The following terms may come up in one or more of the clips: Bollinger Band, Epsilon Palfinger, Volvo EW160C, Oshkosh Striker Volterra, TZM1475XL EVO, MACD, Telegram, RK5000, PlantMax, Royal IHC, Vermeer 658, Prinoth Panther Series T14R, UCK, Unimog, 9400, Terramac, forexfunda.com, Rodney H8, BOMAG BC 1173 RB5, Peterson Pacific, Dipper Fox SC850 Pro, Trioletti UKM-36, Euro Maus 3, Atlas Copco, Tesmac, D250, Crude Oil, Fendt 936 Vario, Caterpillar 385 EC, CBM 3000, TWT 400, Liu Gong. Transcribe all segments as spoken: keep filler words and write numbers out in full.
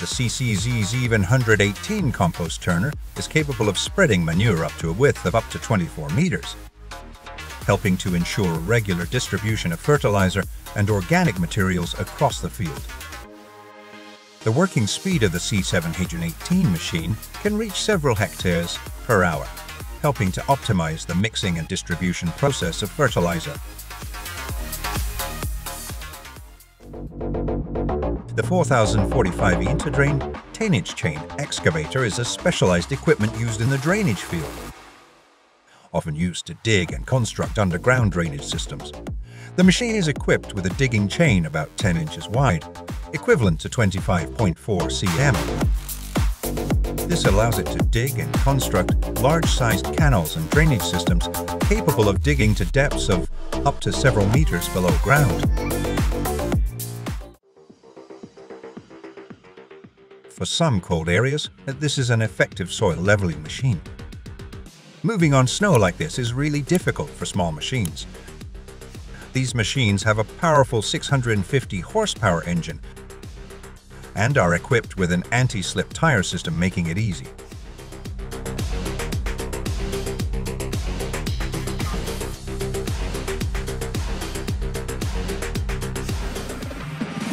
The C C Z Zeven one eighteen compost turner is capable of spreading manure up to a width of up to twenty-four meters, helping to ensure regular distribution of fertilizer and organic materials across the field. The working speed of the C seven eighteen machine can reach several hectares per hour, helping to optimize the mixing and distribution process of fertilizer. The four thousand forty-five interdrain ten-inch chain excavator is a specialized equipment used in the drainage field, often used to dig and construct underground drainage systems. The machine is equipped with a digging chain about ten inches wide, equivalent to twenty-five point four centimeters. This allows it to dig and construct large-sized canals and drainage systems capable of digging to depths of up to several meters below ground. For some cold areas, this is an effective soil leveling machine. Moving on snow like this is really difficult for small machines. These machines have a powerful six hundred fifty horsepower engine and are equipped with an anti-slip tire system, making it easy.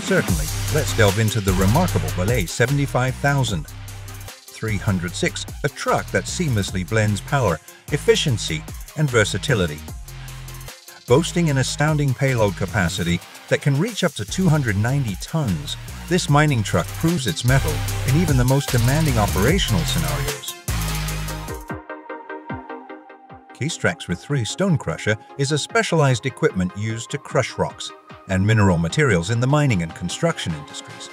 Certainly, let's delve into the remarkable Belaz seventy-five thousand three hundred six, a truck that seamlessly blends power, efficiency, and versatility, boasting an astounding payload capacity that can reach up to two hundred ninety tons. This mining truck proves its mettle in even the most demanding operational scenarios. Case Traxx three Stone Crusher is a specialized equipment used to crush rocks and mineral materials in the mining and construction industries.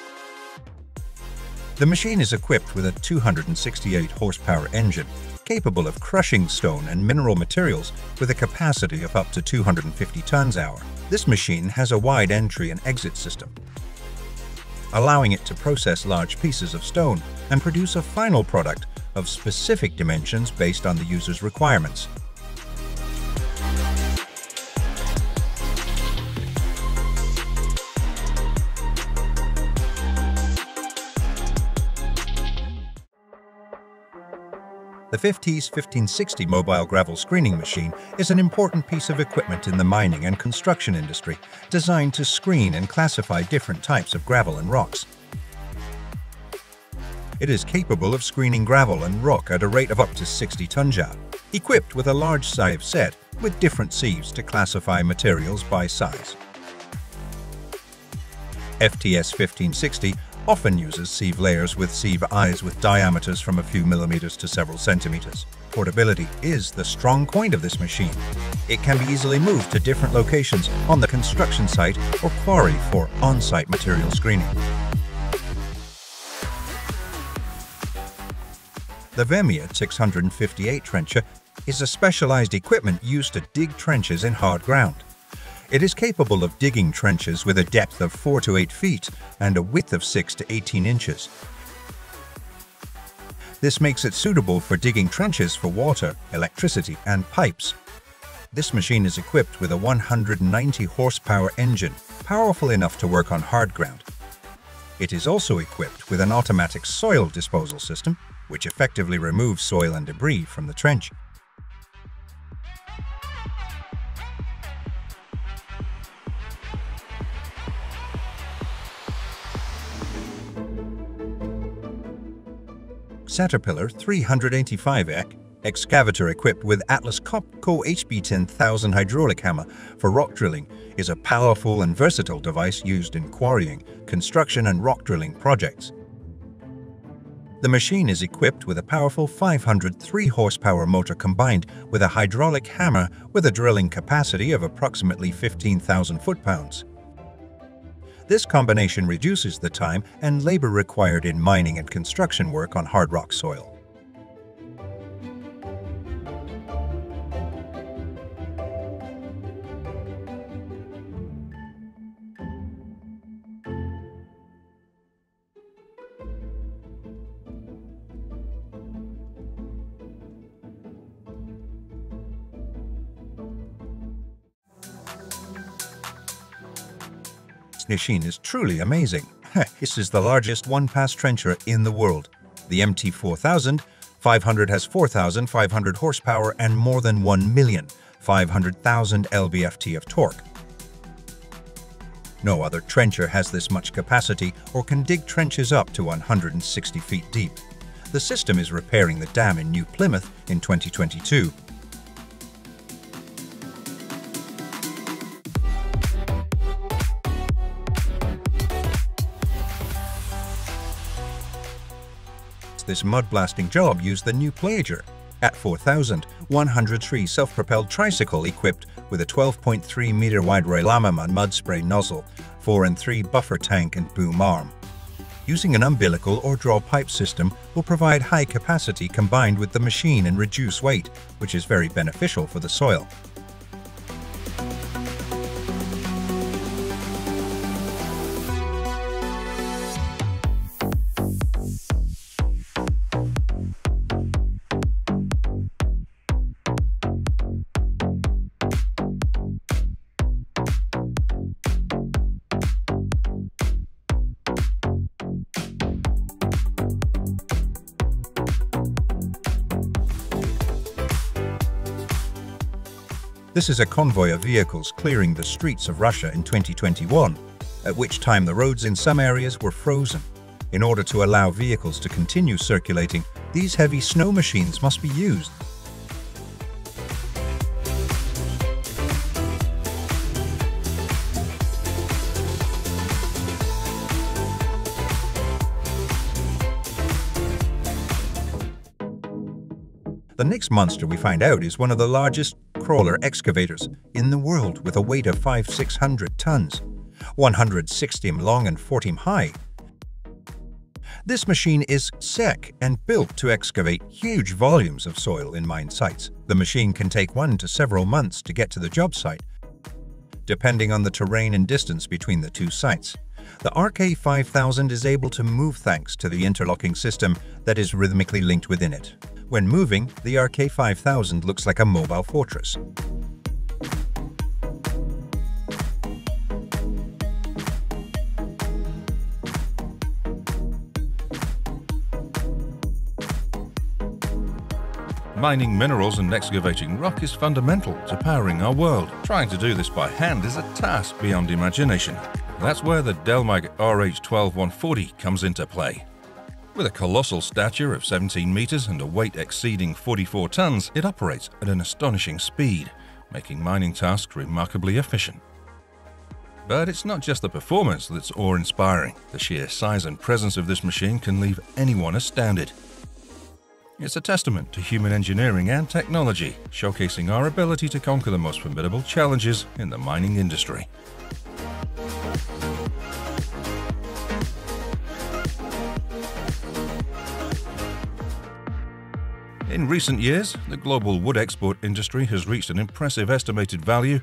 The machine is equipped with a two hundred sixty-eight horsepower engine, capable of crushing stone and mineral materials with a capacity of up to two hundred fifty tons per hour. This machine has a wide entry and exit system, allowing it to process large pieces of stone and produce a final product of specific dimensions based on the user's requirements. The F T S fifteen sixty mobile gravel screening machine is an important piece of equipment in the mining and construction industry, designed to screen and classify different types of gravel and rocks. It is capable of screening gravel and rock at a rate of up to sixty tons per hour, equipped with a large sieve set with different sieves to classify materials by size. F T S fifteen sixty often uses sieve layers with sieve eyes with diameters from a few millimeters to several centimeters. Portability is the strong point of this machine. It can be easily moved to different locations on the construction site or quarry for on-site material screening. The Vermeer six fifty-eight trencher is a specialized equipment used to dig trenches in hard ground. It is capable of digging trenches with a depth of four to eight feet and a width of six to eighteen inches. This makes it suitable for digging trenches for water, electricity, and pipes. This machine is equipped with a one hundred ninety horsepower engine, powerful enough to work on hard ground. It is also equipped with an automatic soil disposal system, which effectively removes soil and debris from the trench. Caterpillar three eighty-five E C excavator equipped with Atlas Copco H B one thousand hydraulic hammer for rock drilling is a powerful and versatile device used in quarrying, construction, and rock drilling projects. The machine is equipped with a powerful five hundred three horsepower motor combined with a hydraulic hammer with a drilling capacity of approximately fifteen thousand foot-pounds. This combination reduces the time and labor required in mining and construction work on hard rock soil. This machine is truly amazing. This is the largest one-pass trencher in the world. The M T forty-five hundred has four thousand five hundred horsepower and more than one million five hundred thousand L B F T of torque. No other trencher has this much capacity or can dig trenches up to one hundred sixty feet deep. The system is repairing the dam in New Plymouth in twenty twenty-two. This mud-blasting job used the new Plager A T four thousand one hundred three self-propelled tricycle equipped with a twelve point three meter wide Roylamaman mud spray nozzle, four and three buffer tank and boom arm. Using an umbilical or draw pipe system will provide high capacity combined with the machine and reduce weight, which is very beneficial for the soil. This is a convoy of vehicles clearing the streets of Russia in twenty twenty-one, at which time the roads in some areas were frozen. In order to allow vehicles to continue circulating, these heavy snow machines must be used. The next monster we find out is one of the largest crawler excavators in the world with a weight of five thousand six hundred tons, one hundred sixty meters long and forty meters high. This machine is S E C and built to excavate huge volumes of soil in mine sites. The machine can take one to several months to get to the job site, depending on the terrain and distance between the two sites. The R K five thousand is able to move thanks to the interlocking system that is rhythmically linked within it. When moving, the R K five thousand looks like a mobile fortress. Mining minerals and excavating rock is fundamental to powering our world. Trying to do this by hand is a task beyond imagination. That's where the Delmag R H one twenty-one forty comes into play. With a colossal stature of seventeen meters and a weight exceeding forty-four tons, it operates at an astonishing speed, making mining tasks remarkably efficient. But it's not just the performance that's awe-inspiring. The sheer size and presence of this machine can leave anyone astounded. It's a testament to human engineering and technology, showcasing our ability to conquer the most formidable challenges in the mining industry. In recent years, the global wood export industry has reached an impressive estimated value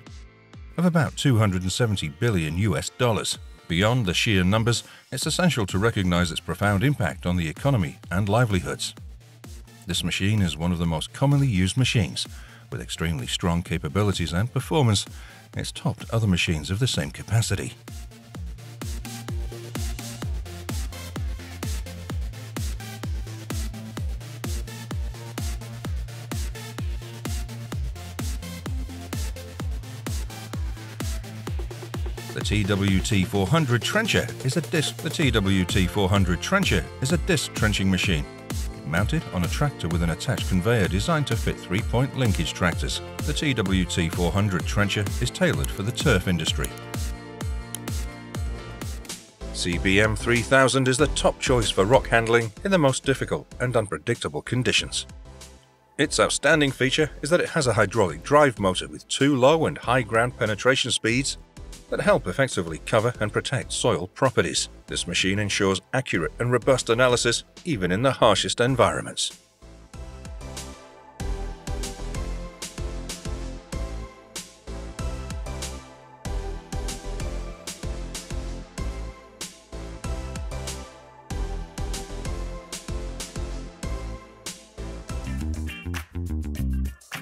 of about two hundred seventy billion U S dollars. Beyond the sheer numbers, it's essential to recognize its profound impact on the economy and livelihoods. This machine is one of the most commonly used machines. With extremely strong capabilities and performance, it's topped other machines of the same capacity. The T W T four hundred trencher is a disc. The T W T four hundred trencher is a disc trenching machine mounted on a tractor with an attached conveyor designed to fit three-point linkage tractors. The T W T four hundred trencher is tailored for the turf industry. C B M three thousand is the top choice for rock handling in the most difficult and unpredictable conditions. Its outstanding feature is that it has a hydraulic drive motor with two low and high ground penetration speeds that help effectively cover and protect soil properties. This machine ensures accurate and robust analysis even in the harshest environments.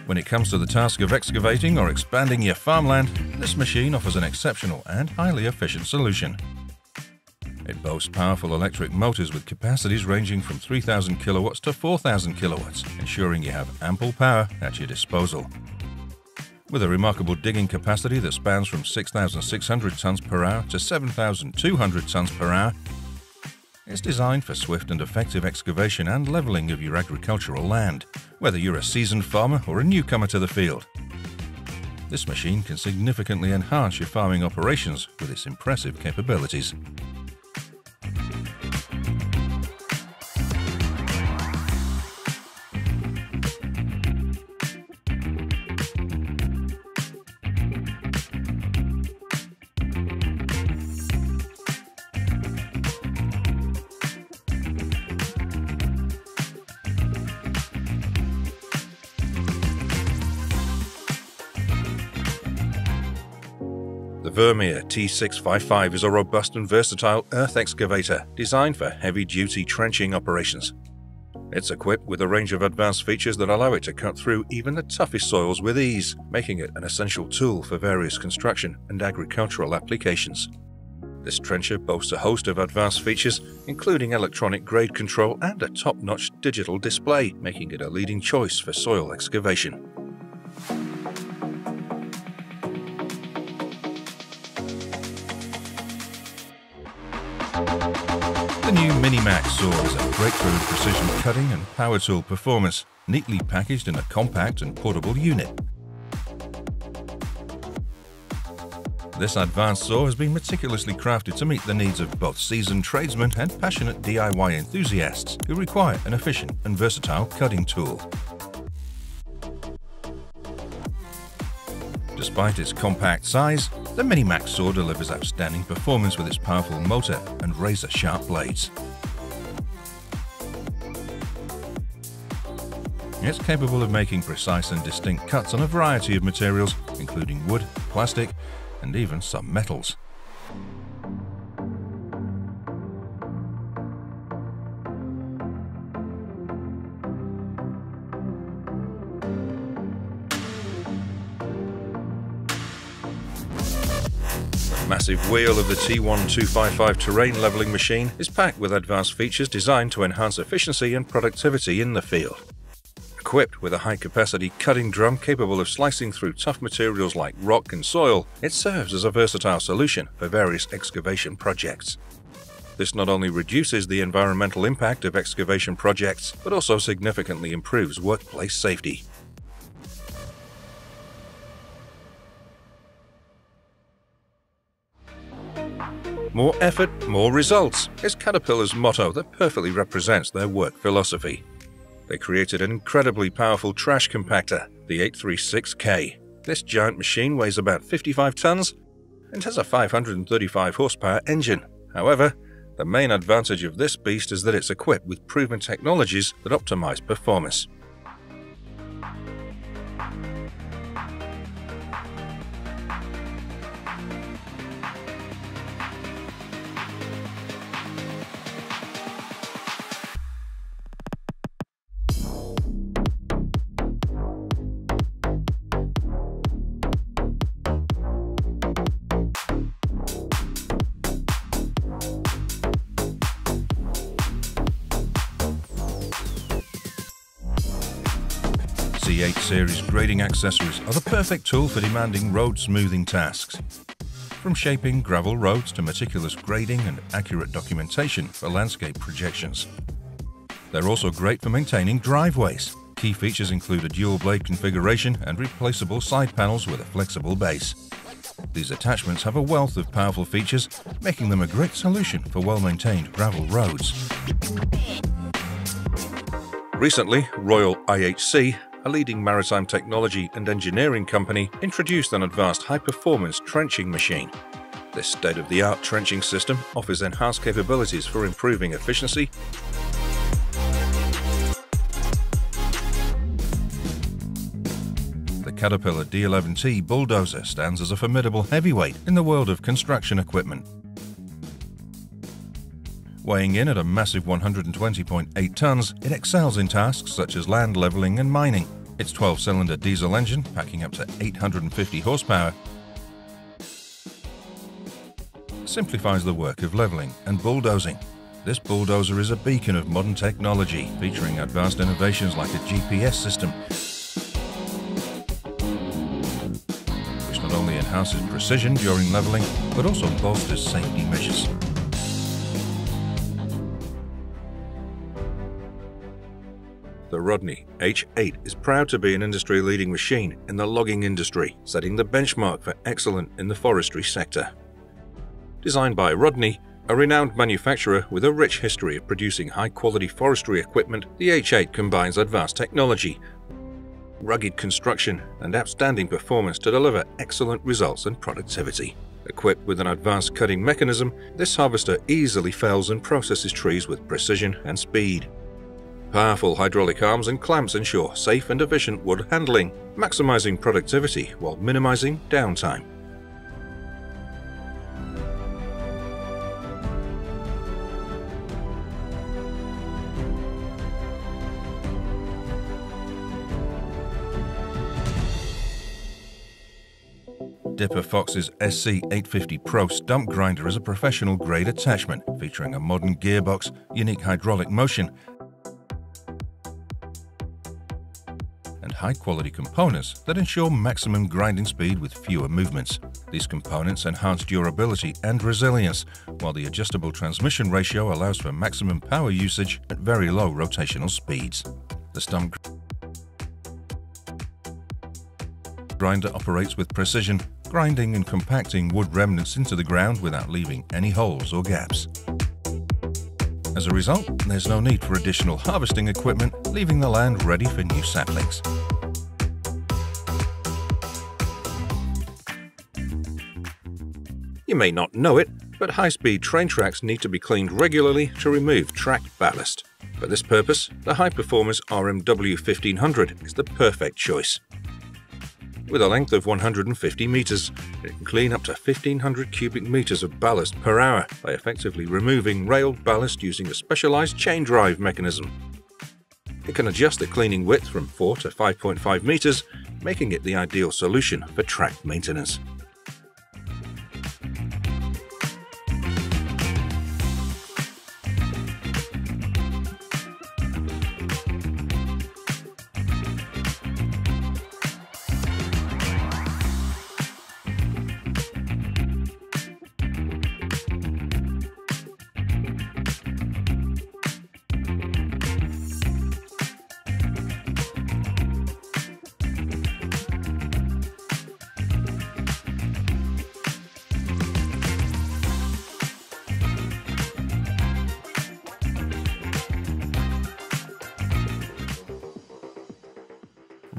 When it comes to the task of excavating or expanding your farmland, this machine offers an exceptional and highly efficient solution. It boast powerful electric motors with capacities ranging from three thousand kilowatts to four thousand kilowatts, ensuring you have ample power at your disposal. With a remarkable digging capacity that spans from six thousand six hundred tons per hour to seven thousand two hundred tons per hour, it's designed for swift and effective excavation and leveling of your agricultural land, whether you're a seasoned farmer or a newcomer to the field. This machine can significantly enhance your farming operations with its impressive capabilities. The Vermeer T six fifty-five is a robust and versatile earth excavator designed for heavy-duty trenching operations. It's equipped with a range of advanced features that allow it to cut through even the toughest soils with ease, making it an essential tool for various construction and agricultural applications. This trencher boasts a host of advanced features, including electronic grade control and a top-notch digital display, making it a leading choice for soil excavation. The new MiniMax saw is a breakthrough in precision cutting and power tool performance, neatly packaged in a compact and portable unit. This advanced saw has been meticulously crafted to meet the needs of both seasoned tradesmen and passionate D I Y enthusiasts who require an efficient and versatile cutting tool. Despite its compact size, the MiniMax saw delivers outstanding performance with its powerful motor and razor-sharp blades. It's capable of making precise and distinct cuts on a variety of materials, including wood, plastic, and even some metals. The massive wheel of the T twelve fifty-five terrain leveling machine is packed with advanced features designed to enhance efficiency and productivity in the field. Equipped with a high-capacity cutting drum capable of slicing through tough materials like rock and soil, it serves as a versatile solution for various excavation projects. This not only reduces the environmental impact of excavation projects, but also significantly improves workplace safety. More effort, more results is Caterpillar's motto that perfectly represents their work philosophy. They created an incredibly powerful trash compactor, the eight thirty-six K. This giant machine weighs about fifty-five tons and has a five hundred thirty-five horsepower engine. However, the main advantage of this beast is that it's equipped with proven technologies that optimize performance. C eight series grading accessories are the perfect tool for demanding road smoothing tasks. From shaping gravel roads to meticulous grading and accurate documentation for landscape projections. They're also great for maintaining driveways. Key features include a dual blade configuration and replaceable side panels with a flexible base. These attachments have a wealth of powerful features, making them a great solution for well-maintained gravel roads. Recently, Royal I H C, a leading maritime technology and engineering company, introduced an advanced high-performance trenching machine. This state-of-the-art trenching system offers enhanced capabilities for improving efficiency . The Caterpillar D eleven T bulldozer stands as a formidable heavyweight in the world of construction equipment. Weighing in at a massive one hundred twenty point eight tons, it excels in tasks such as land leveling and mining. Its twelve-cylinder diesel engine, packing up to eight hundred fifty horsepower, simplifies the work of leveling and bulldozing. This bulldozer is a beacon of modern technology, featuring advanced innovations like a G P S system, which not only enhances precision during leveling, but also bolsters safety measures. The Rodney H eight is proud to be an industry-leading machine in the logging industry, setting the benchmark for excellence in the forestry sector. Designed by Rodney, a renowned manufacturer with a rich history of producing high-quality forestry equipment, the H eight combines advanced technology, rugged construction, and outstanding performance to deliver excellent results and productivity. Equipped with an advanced cutting mechanism, this harvester easily fells and processes trees with precision and speed. Powerful hydraulic arms and clamps ensure safe and efficient wood handling, maximizing productivity while minimizing downtime. Dipper Fox's S C eight fifty Pro Stump Grinder is a professional-grade attachment featuring a modern gearbox, unique hydraulic motion, high-quality components that ensure maximum grinding speed with fewer movements. These components enhance durability and resilience, while the adjustable transmission ratio allows for maximum power usage at very low rotational speeds. The stump grinder operates with precision, grinding and compacting wood remnants into the ground without leaving any holes or gaps. As a result, there's no need for additional harvesting equipment, leaving the land ready for new saplings. You may not know it, but high-speed train tracks need to be cleaned regularly to remove tracked ballast. For this purpose, the high-performance R M W fifteen hundred is the perfect choice. With a length of one hundred fifty meters, it can clean up to fifteen hundred cubic meters of ballast per hour by effectively removing railed ballast using a specialized chain drive mechanism. It can adjust the cleaning width from four to five point five meters, making it the ideal solution for track maintenance.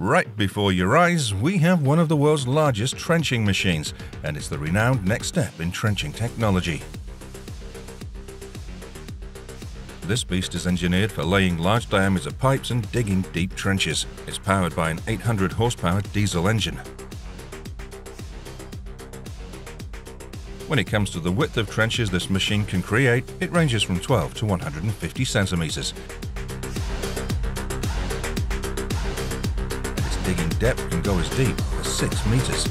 Right before your eyes, we have one of the world's largest trenching machines, and it's the renowned next step in trenching technology. This beast is engineered for laying large diameter pipes and digging deep trenches. It's powered by an eight hundred horsepower diesel engine. When it comes to the width of trenches this machine can create, it ranges from twelve to one hundred fifty centimeters. Digging depth can go as deep as six meters.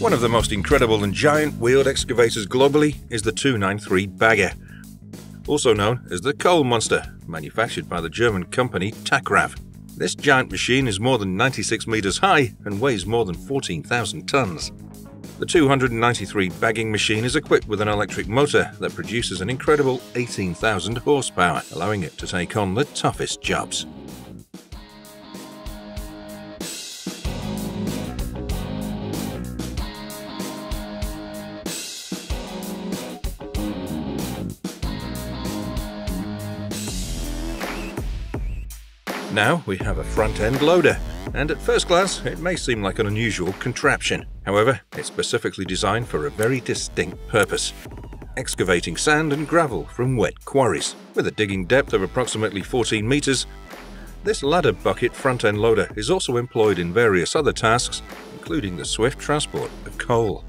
One of the most incredible and giant wheeled excavators globally is the two ninety-three Bagger, also known as the Coal Monster, manufactured by the German company Takrav. This giant machine is more than ninety-six meters high and weighs more than fourteen thousand tons. The two ninety-three bagging machine is equipped with an electric motor that produces an incredible eighteen thousand horsepower, allowing it to take on the toughest jobs. Now we have a front-end loader, and at first glance it may seem like an unusual contraption. However, it's specifically designed for a very distinct purpose: excavating sand and gravel from wet quarries. With a digging depth of approximately fourteen meters, this ladder bucket front-end loader is also employed in various other tasks, including the swift transport of coal.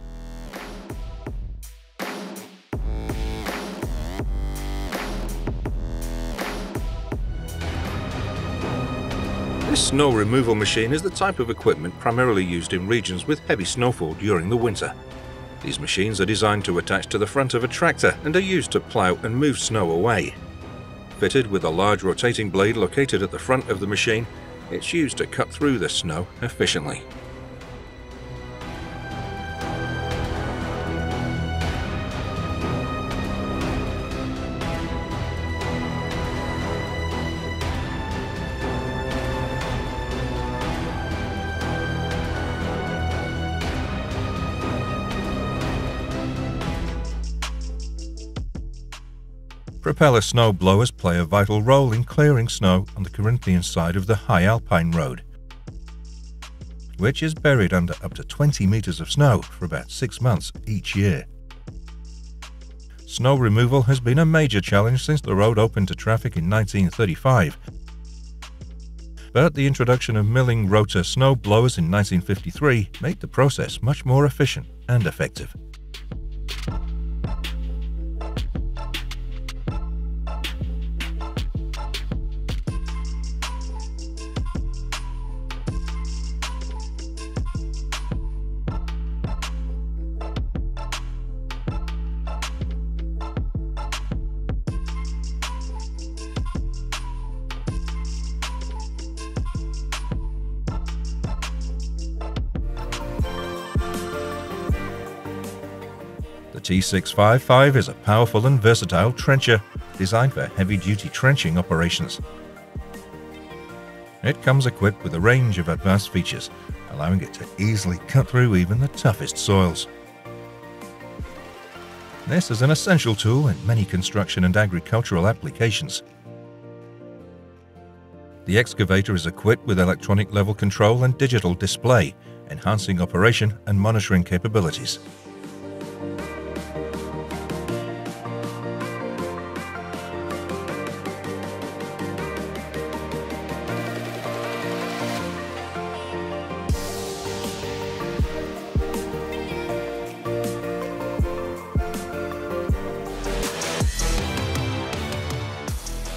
This snow removal machine is the type of equipment primarily used in regions with heavy snowfall during the winter. These machines are designed to attach to the front of a tractor and are used to plow and move snow away. Fitted with a large rotating blade located at the front of the machine, it's used to cut through the snow efficiently. Propeller snow blowers play a vital role in clearing snow on the Corinthian side of the High Alpine Road, which is buried under up to twenty meters of snow for about six months each year. Snow removal has been a major challenge since the road opened to traffic in nineteen thirty-five, but the introduction of milling rotor snow blowers in nineteen fifty-three made the process much more efficient and effective. The T six fifty-five is a powerful and versatile trencher designed for heavy-duty trenching operations. It comes equipped with a range of advanced features, allowing it to easily cut through even the toughest soils. This is an essential tool in many construction and agricultural applications. The excavator is equipped with electronic level control and digital display, enhancing operation and monitoring capabilities.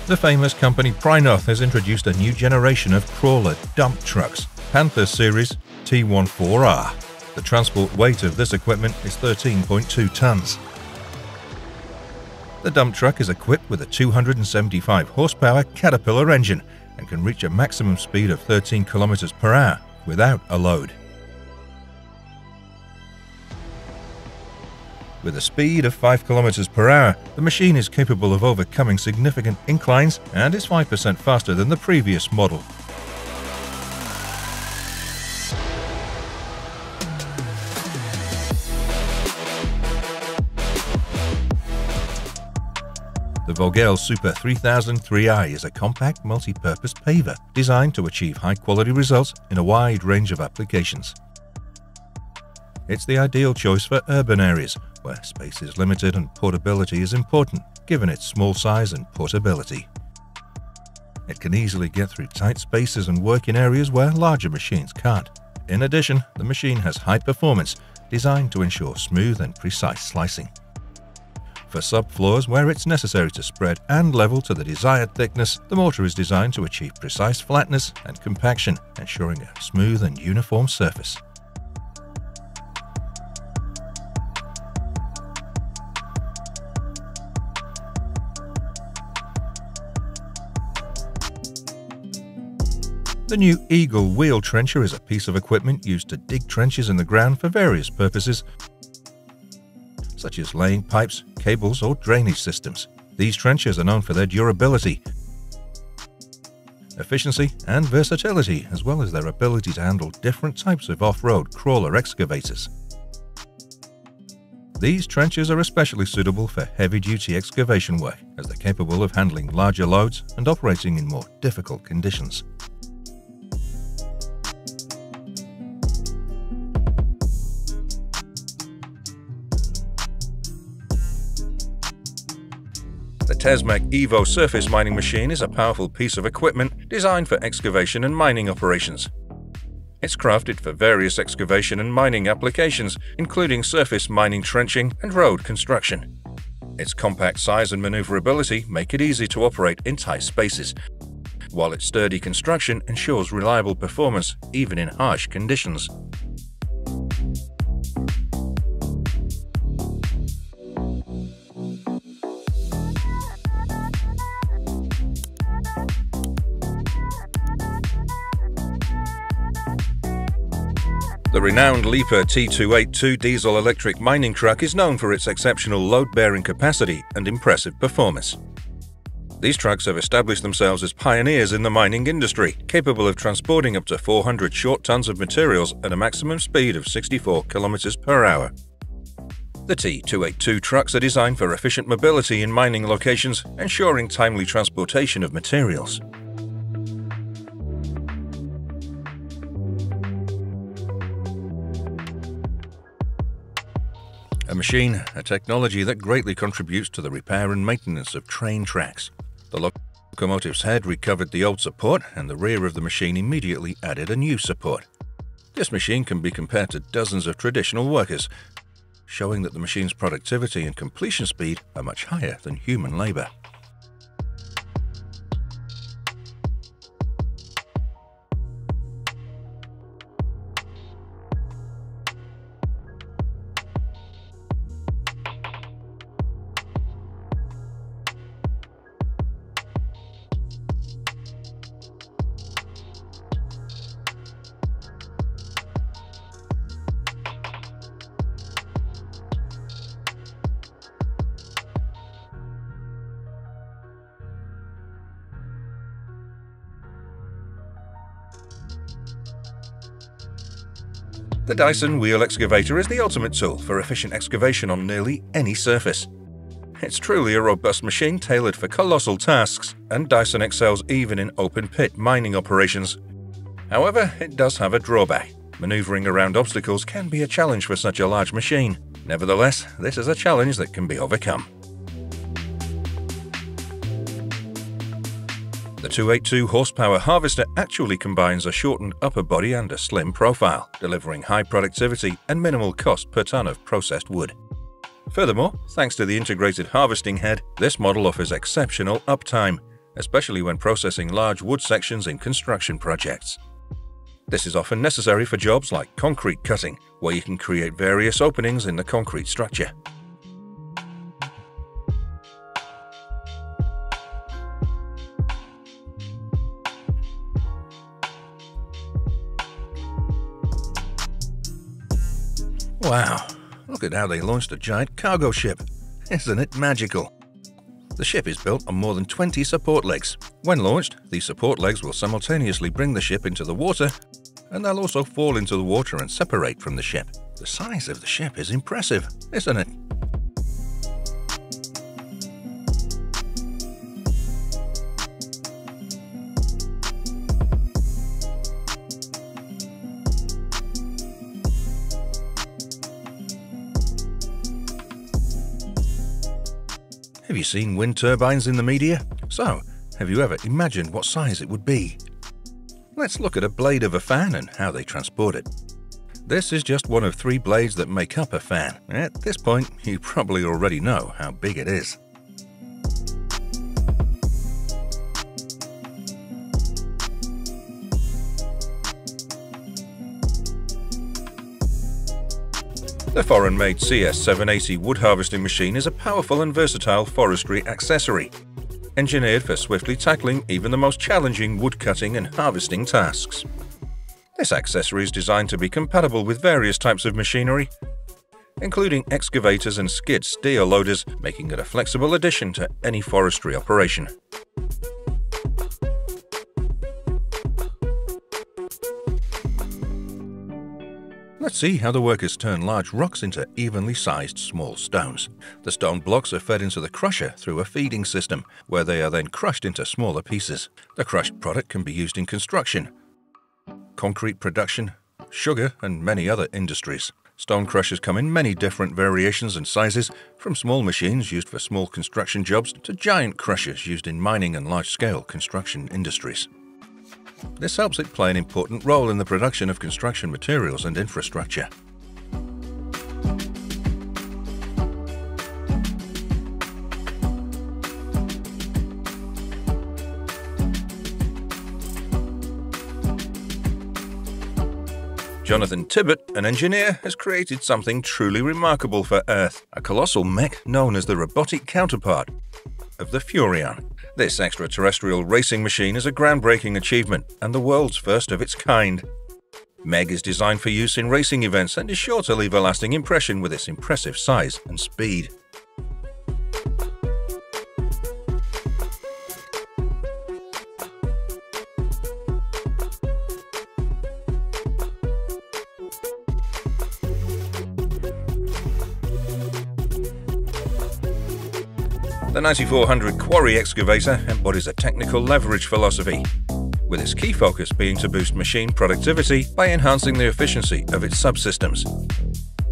The famous company Prinoth has introduced a new generation of crawler dump trucks, Panther Series T fourteen R. The transport weight of this equipment is thirteen point two tons. The dump truck is equipped with a two hundred seventy-five horsepower Caterpillar engine and can reach a maximum speed of thirteen kilometers per hour without a load. With a speed of five kilometers per hour, the machine is capable of overcoming significant inclines and is five percent faster than the previous model. The Vogel Super three thousand three i is a compact multi-purpose paver designed to achieve high-quality results in a wide range of applications. It's the ideal choice for urban areas, where space is limited and portability is important, given its small size and portability. It can easily get through tight spaces and work in areas where larger machines can't. In addition, the machine has high performance, designed to ensure smooth and precise slicing. For subfloors where it's necessary to spread and level to the desired thickness, the mortar is designed to achieve precise flatness and compaction, ensuring a smooth and uniform surface. The new Eagle wheel trencher is a piece of equipment used to dig trenches in the ground for various purposes, such as laying pipes, cables, or drainage systems. These trenchers are known for their durability, efficiency, and versatility, as well as their ability to handle different types of off-road crawler excavators. These trenchers are especially suitable for heavy-duty excavation work, as they're capable of handling larger loads and operating in more difficult conditions. The Tesmac Evo surface mining machine is a powerful piece of equipment designed for excavation and mining operations. It's crafted for various excavation and mining applications, including surface mining, trenching, and road construction. Its compact size and maneuverability make it easy to operate in tight spaces, while its sturdy construction ensures reliable performance even in harsh conditions. The renowned Liebherr T two eighty-two diesel-electric mining truck is known for its exceptional load-bearing capacity and impressive performance. These trucks have established themselves as pioneers in the mining industry, capable of transporting up to four hundred short tons of materials at a maximum speed of sixty-four kilometers per hour. The T two eighty-two trucks are designed for efficient mobility in mining locations, ensuring timely transportation of materials. A machine, a technology that greatly contributes to the repair and maintenance of train tracks. The locomotive's head recovered the old support, and the rear of the machine immediately added a new support. This machine can be compared to dozens of traditional workers, showing that the machine's productivity and completion speed are much higher than human labor. The Dyson wheel excavator is the ultimate tool for efficient excavation on nearly any surface. It's truly a robust machine tailored for colossal tasks, and Dyson excels even in open-pit mining operations. However, it does have a drawback. Maneuvering around obstacles can be a challenge for such a large machine. Nevertheless, this is a challenge that can be overcome. The two eighty-two horsepower harvester actually combines a shortened upper body and a slim profile, delivering high productivity and minimal cost per ton of processed wood. Furthermore, thanks to the integrated harvesting head, this model offers exceptional uptime, especially when processing large wood sections in construction projects. This is often necessary for jobs like concrete cutting, where you can create various openings in the concrete structure. Wow, look at how they launched a giant cargo ship. Isn't it magical? The ship is built on more than twenty support legs. When launched, these support legs will simultaneously bring the ship into the water, and they'll also fall into the water and separate from the ship. The size of the ship is impressive, isn't it? Have you seen wind turbines in the media? So, have you ever imagined what size it would be? Let's look at a blade of a fan and how they transport it. This is just one of three blades that make up a fan. At this point, you probably already know how big it is. The foreign-made C S seven eighty wood harvesting machine is a powerful and versatile forestry accessory, engineered for swiftly tackling even the most challenging wood cutting and harvesting tasks. This accessory is designed to be compatible with various types of machinery, including excavators and skid steer loaders, making it a flexible addition to any forestry operation. Let's see how the workers turn large rocks into evenly sized small stones. The stone blocks are fed into the crusher through a feeding system, where they are then crushed into smaller pieces. The crushed product can be used in construction, concrete production, sugar, and many other industries. Stone crushers come in many different variations and sizes, from small machines used for small construction jobs to giant crushers used in mining and large-scale construction industries. This helps it play an important role in the production of construction materials and infrastructure. Jonathan Tibbett, an engineer, has created something truly remarkable for Earth, a colossal mech known as the robotic counterpart of the Furion. This extraterrestrial racing machine is a groundbreaking achievement and the world's first of its kind. Meg is designed for use in racing events and is sure to leave a lasting impression with its impressive size and speed. The ninety-four hundred Quarry Excavator embodies a technical leverage philosophy, with its key focus being to boost machine productivity by enhancing the efficiency of its subsystems.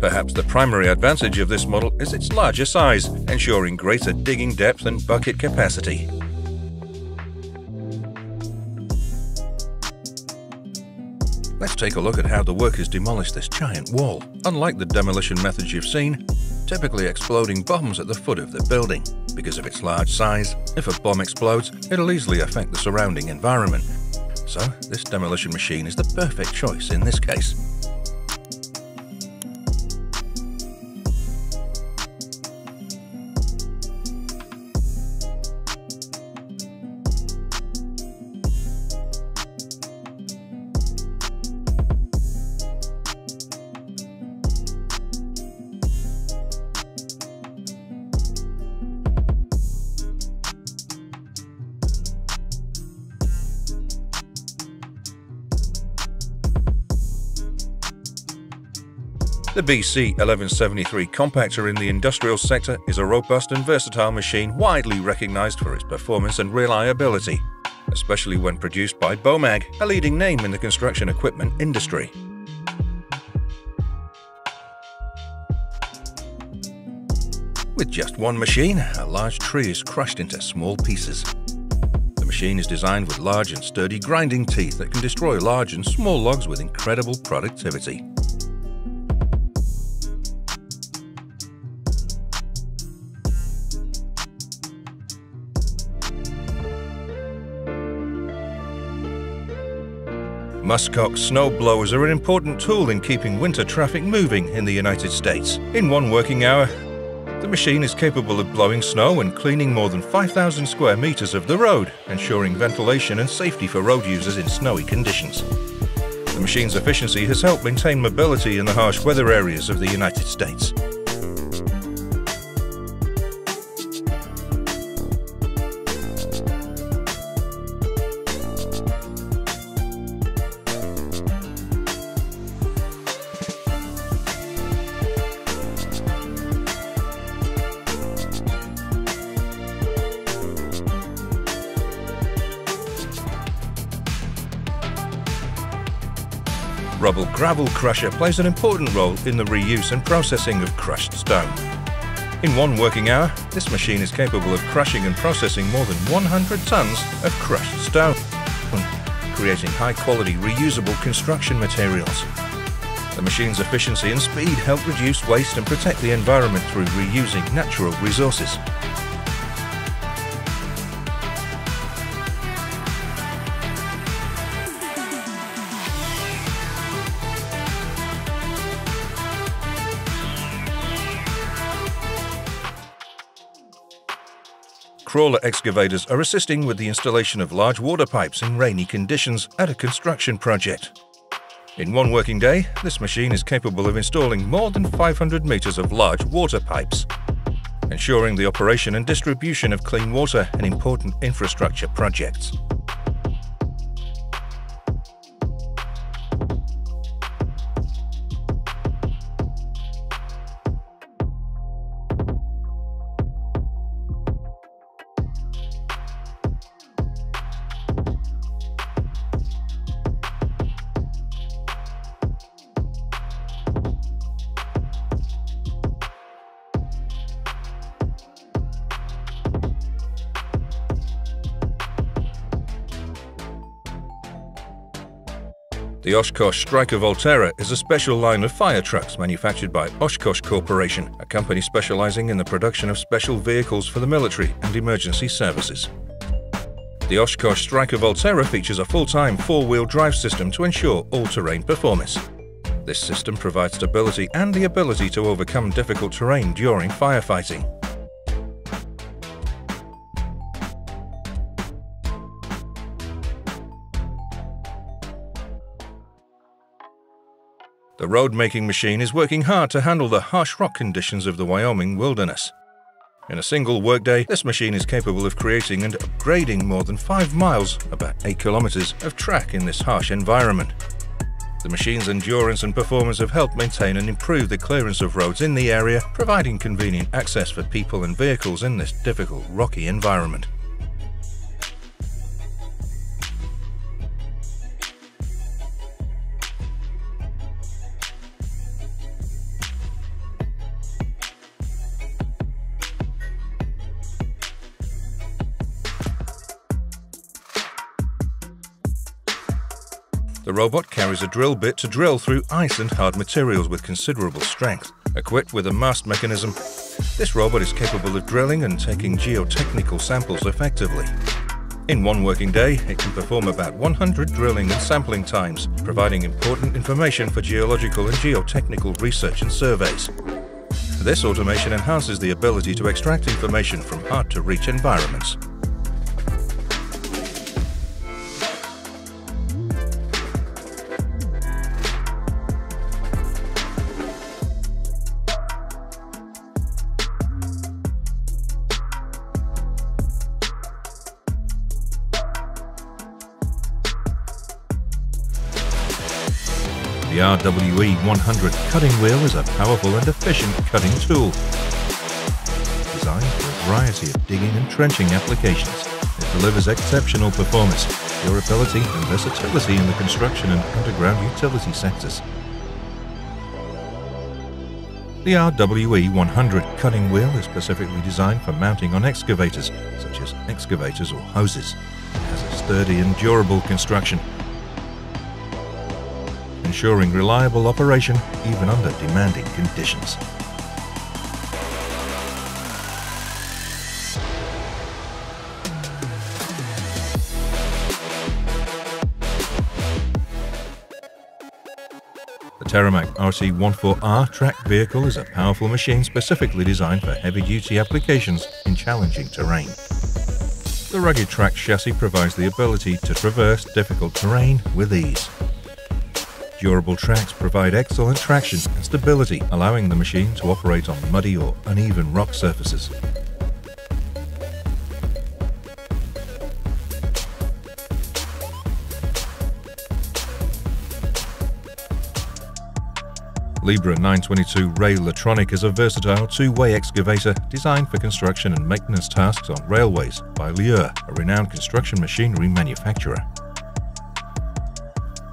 Perhaps the primary advantage of this model is its larger size, ensuring greater digging depth and bucket capacity. Let's take a look at how the workers demolish this giant wall. Unlike the demolition methods you've seen, typically exploding bombs at the foot of the building. Because of its large size, if a bomb explodes, it'll easily affect the surrounding environment. So, this demolition machine is the perfect choice in this case. The B C eleven seventy-three compactor in the industrial sector is a robust and versatile machine widely recognized for its performance and reliability, especially when produced by BOMAG, a leading name in the construction equipment industry. With just one machine, a large tree is crushed into small pieces. The machine is designed with large and sturdy grinding teeth that can destroy large and small logs with incredible productivity. Muskox snow blowers are an important tool in keeping winter traffic moving in the United States. In one working hour, the machine is capable of blowing snow and cleaning more than five thousand square meters of the road, ensuring ventilation and safety for road users in snowy conditions. The machine's efficiency has helped maintain mobility in the harsh weather areas of the United States. Rubble gravel crusher plays an important role in the reuse and processing of crushed stone. In one working hour, this machine is capable of crushing and processing more than one hundred tons of crushed stone, creating high-quality reusable construction materials. The machine's efficiency and speed help reduce waste and protect the environment through reusing natural resources. Crawler excavators are assisting with the installation of large water pipes in rainy conditions at a construction project. In one working day, this machine is capable of installing more than five hundred meters of large water pipes, ensuring the operation and distribution of clean water in important infrastructure projects. The Oshkosh Striker Volterra is a special line of fire trucks manufactured by Oshkosh Corporation, a company specializing in the production of special vehicles for the military and emergency services. The Oshkosh Striker Volterra features a full-time four-wheel drive system to ensure all-terrain performance. This system provides stability and the ability to overcome difficult terrain during firefighting. The road-making machine is working hard to handle the harsh rock conditions of the Wyoming wilderness. In a single workday, this machine is capable of creating and upgrading more than five miles, about eight kilometers, of track in this harsh environment. The machine's endurance and performance have helped maintain and improve the clearance of roads in the area, providing convenient access for people and vehicles in this difficult, rocky environment. The robot carries a drill bit to drill through ice and hard materials with considerable strength. Equipped with a mast mechanism, this robot is capable of drilling and taking geotechnical samples effectively. In one working day, it can perform about one hundred drilling and sampling times, providing important information for geological and geotechnical research and surveys. This automation enhances the ability to extract information from hard-to-reach environments. The R W E one hundred cutting wheel is a powerful and efficient cutting tool, designed for a variety of digging and trenching applications. It delivers exceptional performance, durability and versatility in the construction and underground utility sectors. The R W E one hundred cutting wheel is specifically designed for mounting on excavators, such as excavators or hoses. It has a sturdy and durable construction, ensuring reliable operation even under demanding conditions. The Terramac R T fourteen R track vehicle is a powerful machine specifically designed for heavy-duty applications in challenging terrain. The rugged track chassis provides the ability to traverse difficult terrain with ease. Durable tracks provide excellent traction and stability, allowing the machine to operate on muddy or uneven rock surfaces. Liebherr nine twenty-two Rail Latronic is a versatile two-way excavator designed for construction and maintenance tasks on railways by Liebherr, a renowned construction machinery manufacturer.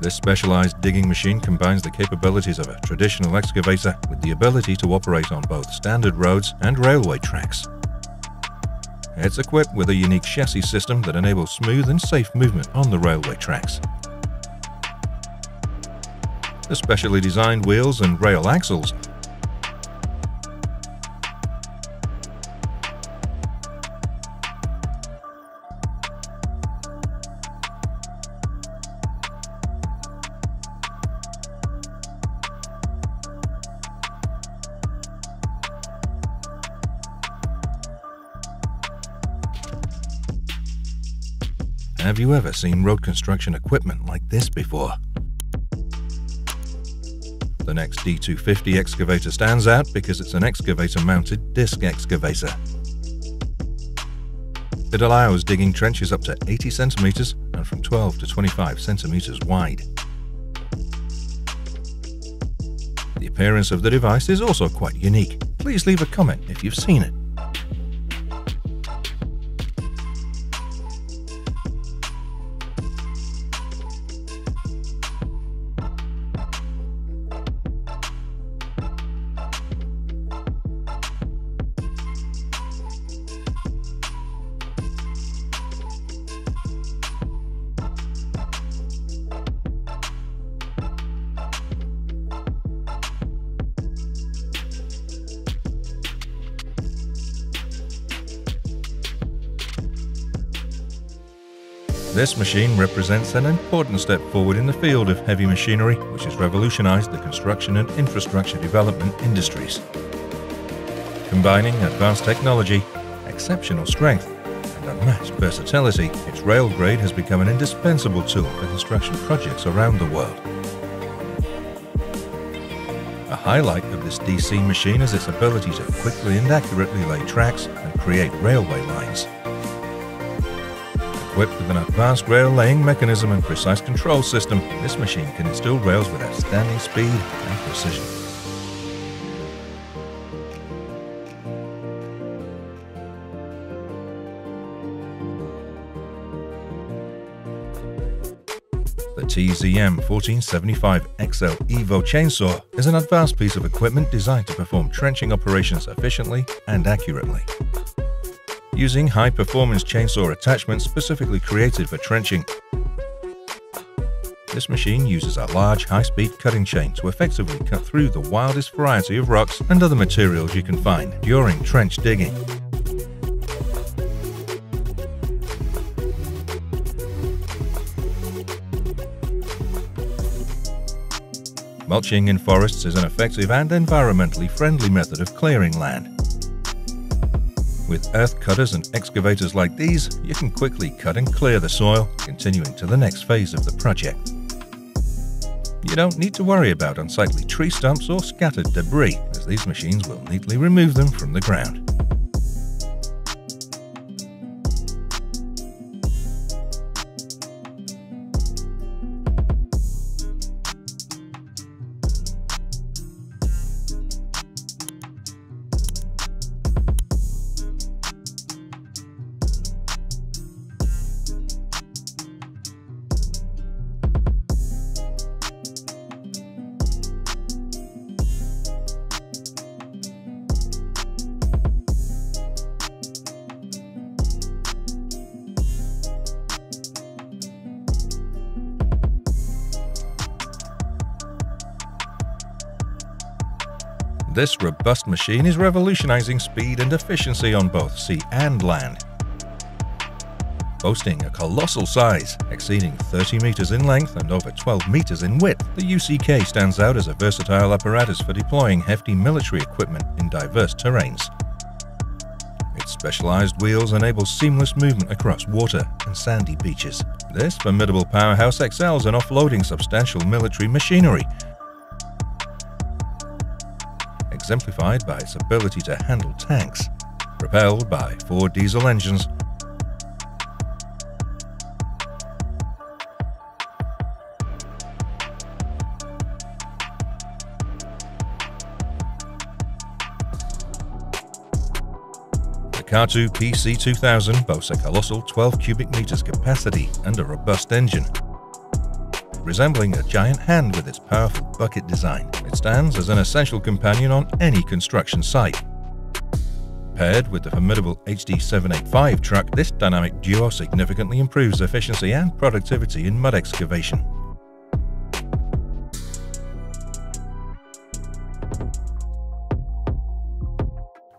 This specialized digging machine combines the capabilities of a traditional excavator with the ability to operate on both standard roads and railway tracks. It's equipped with a unique chassis system that enables smooth and safe movement on the railway tracks. The specially designed wheels and rail axles . Have you ever seen road construction equipment like this before? The next D two fifty excavator stands out because it's an excavator-mounted disc excavator. It allows digging trenches up to eighty centimeters and from twelve to twenty-five centimeters wide. The appearance of the device is also quite unique. Please leave a comment if you've seen it. This machine represents an important step forward in the field of heavy machinery, which has revolutionized the construction and infrastructure development industries. Combining advanced technology, exceptional strength, and unmatched versatility, its rail grade has become an indispensable tool for construction projects around the world. A highlight of this D C machine is its ability to quickly and accurately lay tracks and create railway lines. Equipped with an advanced rail laying mechanism and precise control system, this machine can install rails with outstanding speed and precision. The T Z M fourteen seventy-five X L Evo chainsaw is an advanced piece of equipment designed to perform trenching operations efficiently and accurately. Using high-performance chainsaw attachments specifically created for trenching, this machine uses a large high-speed cutting chain to effectively cut through the wildest variety of rocks and other materials you can find during trench digging. Mulching in forests is an effective and environmentally friendly method of clearing land. With earth cutters and excavators like these, you can quickly cut and clear the soil, continuing to the next phase of the project. You don't need to worry about unsightly tree stumps or scattered debris, as these machines will neatly remove them from the ground. This robust machine is revolutionizing speed and efficiency on both sea and land. Boasting a colossal size, exceeding thirty meters in length and over twelve meters in width, the U C K stands out as a versatile apparatus for deploying hefty military equipment in diverse terrains. Its specialized wheels enable seamless movement across water and sandy beaches. This formidable powerhouse excels in offloading substantial military machinery, exemplified by its ability to handle tanks, propelled by four diesel engines. The Caterpillar P C two thousand boasts a colossal twelve cubic meters capacity and a robust engine. Resembling a giant hand with its powerful bucket design, it stands as an essential companion on any construction site. Paired with the formidable H D seven eighty-five truck, this dynamic duo significantly improves efficiency and productivity in mud excavation.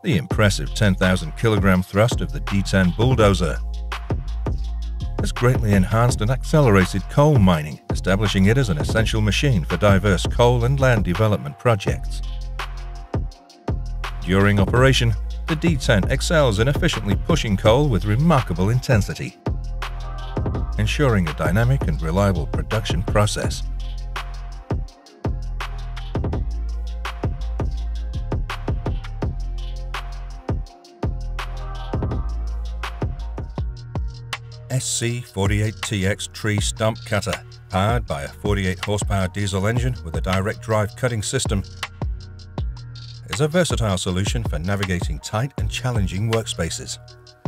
The impressive ten thousand kilogram thrust of the D ten bulldozer has greatly enhanced and accelerated coal mining, establishing it as an essential machine for diverse coal and land development projects. During operation, the D ten excels in efficiently pushing coal with remarkable intensity, ensuring a dynamic and reliable production process. S C forty-eight T X tree stump cutter, powered by a forty-eight horsepower diesel engine with a direct drive cutting system, is a versatile solution for navigating tight and challenging workspaces.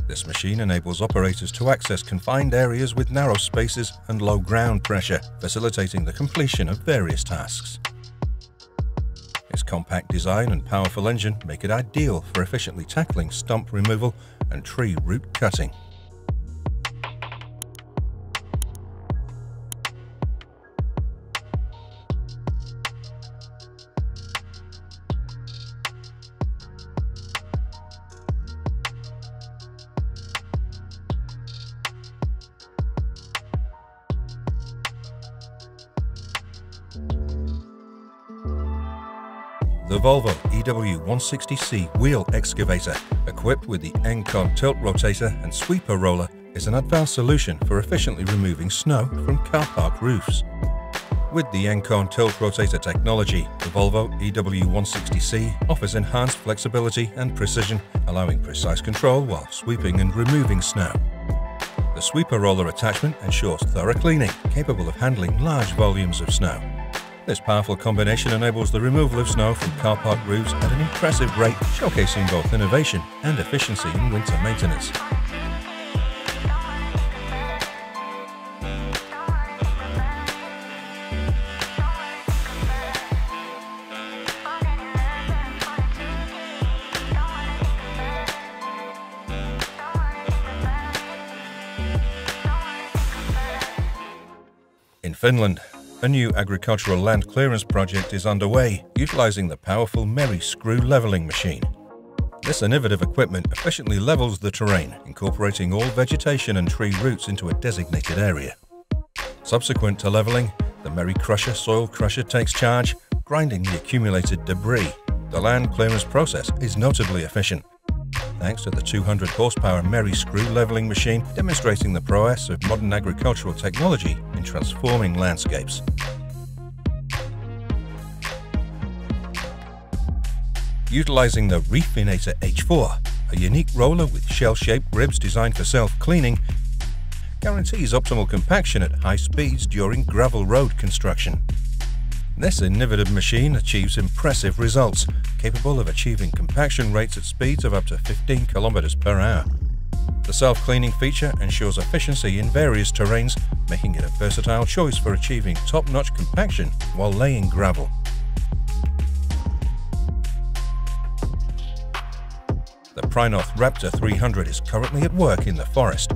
This machine enables operators to access confined areas with narrow spaces and low ground pressure, facilitating the completion of various tasks. Its compact design and powerful engine make it ideal for efficiently tackling stump removal and tree root cutting. the Volvo E W one sixty C wheel excavator, equipped with the Encon Tilt Rotator and sweeper roller, is an advanced solution for efficiently removing snow from car park roofs. With the Encon Tilt Rotator technology, the Volvo E W one sixty C offers enhanced flexibility and precision, allowing precise control while sweeping and removing snow. The sweeper roller attachment ensures thorough cleaning, capable of handling large volumes of snow. This powerful combination enables the removal of snow from car park roofs at an impressive rate, showcasing both innovation and efficiency in winter maintenance. In Finland, a new agricultural land clearance project is underway, utilizing the powerful Merri Screw leveling machine. This innovative equipment efficiently levels the terrain, incorporating all vegetation and tree roots into a designated area. Subsequent to leveling, the Merri Crusher soil crusher takes charge, grinding the accumulated debris. The land clearance process is notably efficient, thanks to the two hundred horsepower Merri Screw leveling machine, demonstrating the prowess of modern agricultural technology in transforming landscapes. Utilizing the Reefinator H four, a unique roller with shell-shaped ribs designed for self-cleaning, guarantees optimal compaction at high speeds during gravel road construction. This innovative machine achieves impressive results, capable of achieving compaction rates at speeds of up to fifteen kilometers per hour. The self-cleaning feature ensures efficiency in various terrains, making it a versatile choice for achieving top-notch compaction while laying gravel. The Prinoth Raptor three hundred is currently at work in the forest,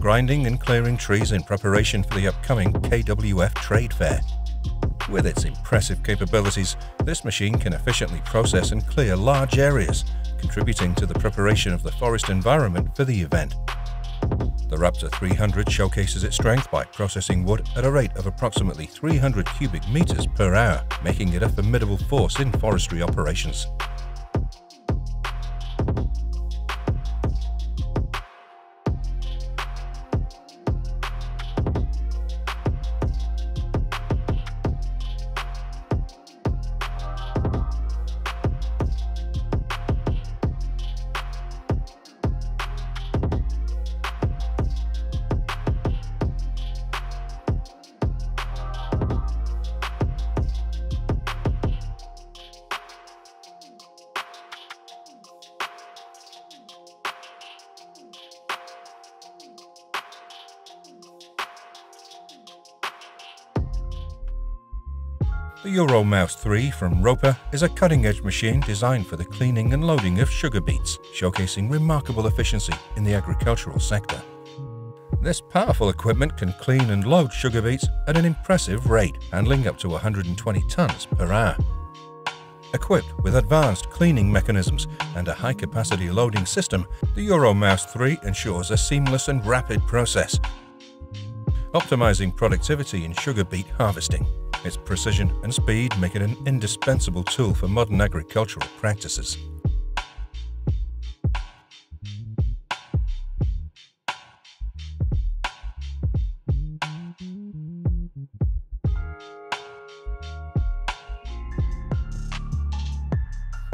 grinding and clearing trees in preparation for the upcoming K W F trade fair. With its impressive capabilities, this machine can efficiently process and clear large areas, contributing to the preparation of the forest environment for the event. The Raptor three hundred showcases its strength by processing wood at a rate of approximately three hundred cubic meters per hour, making it a formidable force in forestry operations. The Euro Maus three from Roper is a cutting-edge machine designed for the cleaning and loading of sugar beets, showcasing remarkable efficiency in the agricultural sector. This powerful equipment can clean and load sugar beets at an impressive rate, handling up to one hundred twenty tons per hour. Equipped with advanced cleaning mechanisms and a high-capacity loading system, the Euro Maus three ensures a seamless and rapid process, optimizing productivity in sugar beet harvesting. Its precision and speed make it an indispensable tool for modern agricultural practices.